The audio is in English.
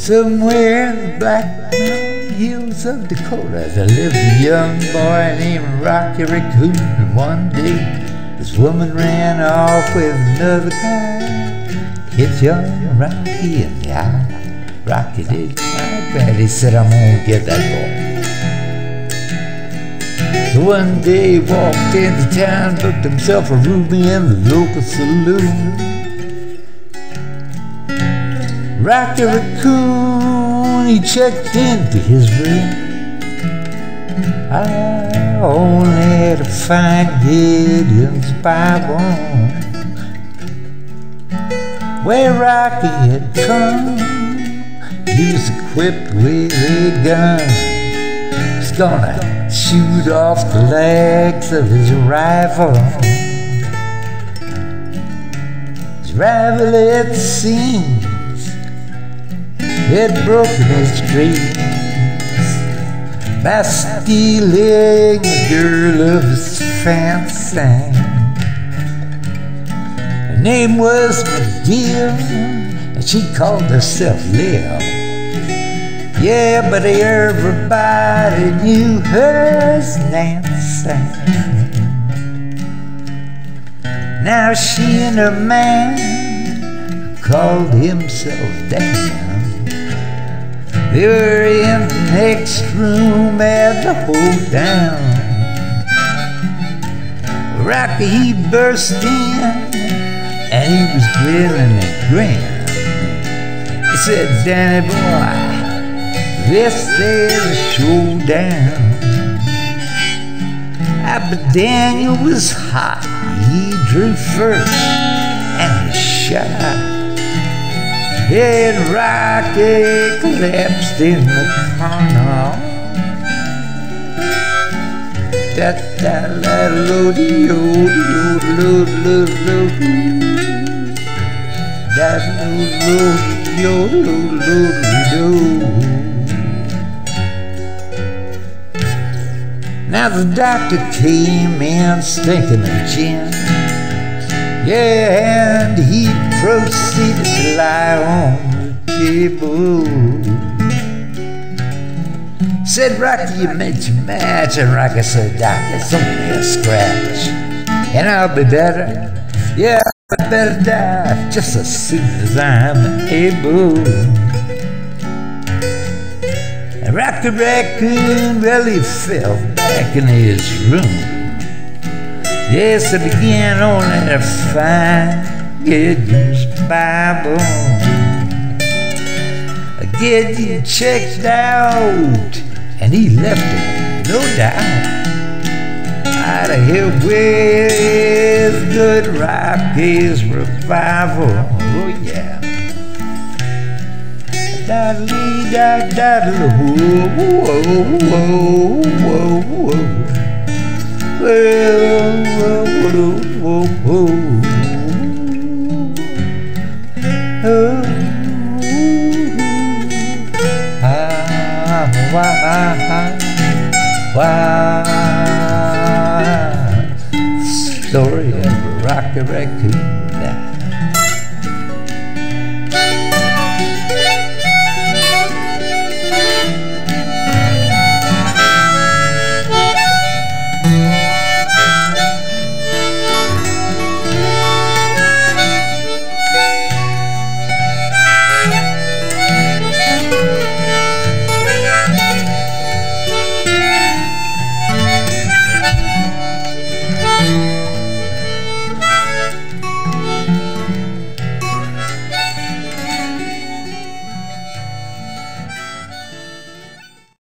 Somewhere in the Black Mountain hills of Dakota, there lived a young boy named Rocky Raccoon. And one day, this woman ran off with another guy. Hit young Rocky in the eye. Rocky did not bad. He said, "I'm gonna get that boy." So one day, he walked into town, booked himself a ruby in the local saloon. Rocky Raccoon, he checked into his room. I only had to find Gideon's Bible, where Rocky had come. He was equipped with a gun. He's gonna shoot off the legs of his rival. His rival had seen it broken his dreams by stealing the girl of his fancy. Her name was Gideon, and she called herself Lil. Yeah, but everybody knew her as Nancy. Now she and her man called himself Dan. They were in the next room at the hoedown. Rocky, he burst in, and he was grilling and grinning. He said, "Danny boy, this is a showdown." But Daniel was hot. He drew first, and he shot. And Rocky collapsed in the corner. Da da la lo de yo lo lo lo da lo lo yo lo lo lo. Now the doctor came in stinking of gin. Yeah, and he proceeded to lie on the table. Said, "Rocky, you made your match." And Rocky said, "Doc, it's only a scratch, and I'll be better. Yeah, I better die just as soon as I'm able." And Rocky Raccoon really fell back in his room. Yes, I began only to find Gideon's Bible. Gideon checked out, and he left it, no doubt. Out of here with good Rocky's revival. Oh yeah. Da dee da da da. Story of Rocky Raccoon.